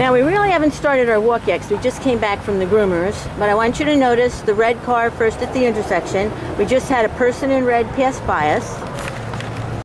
Now we really haven't started our walk yet because we just came back from the groomers, but I want you to notice the red car first at the intersection. We just had a person in red pass by us.